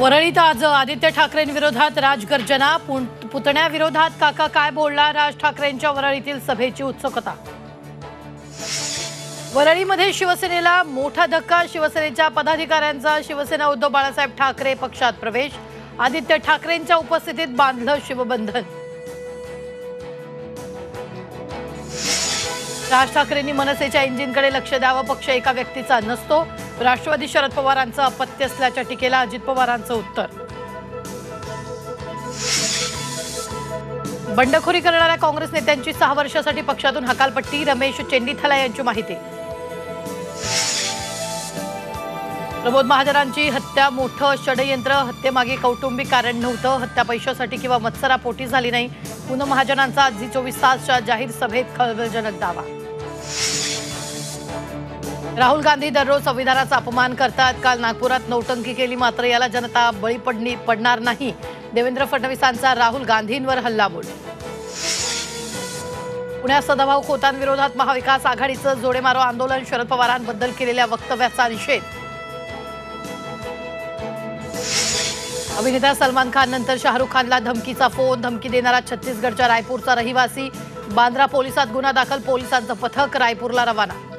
परळीत आज आदित्य ठाकरेंविरोधात राजगर्जना, पुतण्याविरोधात काका काय बोलला, राज ठाकरेंच्या वरळीतील सभेची उत्सुकता। वरळीमध्ये शिवसेनेला मोठा धक्का, शिवसेनेच्या पदाधिकाऱ्यांचा शिवसेना उद्धव बाळासाहेब ठाकरे पक्षात प्रवेश, आदित्य ठाकरेंच्या उपस्थितीत बांधलं शिवबंधन। राज ठाकरेंनी मनसेच्या इंजिनकडे लक्ष द्यावं, पक्ष एका व्यक्तीचा नसतो, राष्ट्रवादी शरद पवारांचं अपत्य असल्याच्या टीकेला अजित पवारांचं उत्तर। बंडखोरी करणाऱ्या काँग्रेस नेत्यांची 6 वर्षांसाठी पक्षातून हकालपट्टी, रमेश चेंडिथला यांची माहिती। प्रमोद महाजनांची हत्या मोठं षडयंत्र, हत्येमागे कौटुंबिक कारण नव्हतं, हत्या पैशासाठी किंवा मत्सरापोटी झाली नाही, पुनम महाजनांचा आजची 24 तासच्या जाहीर सभेत खळबळजनक दावा। राहुल गांधी दररोज संविधानाचा अपमान करतात, काल नागपुरात नौटंकी केली, मात्र याला जनता बळी पडणार नाही, देवेंद्र फडणवीसांचा राहुल गांधींवर हल्लाबोल। पुण्यात सदाभाऊ खोतांविरोधात महाविकास आघाडीचं जोडेमारो आंदोलन, शरद पवारांबद्दल केलेल्या वक्तव्याचा निषेध। अभिनेता सलमान खान नंतर शाहरुख खानला धमकीचा फोन, धमकी देणारा छत्तीसगडच्या रायपूरचा रहिवासी, बांद्रा पोलिसात गुन्हा दाखल, पोलिसांचं पथक रायपूरला रवाना।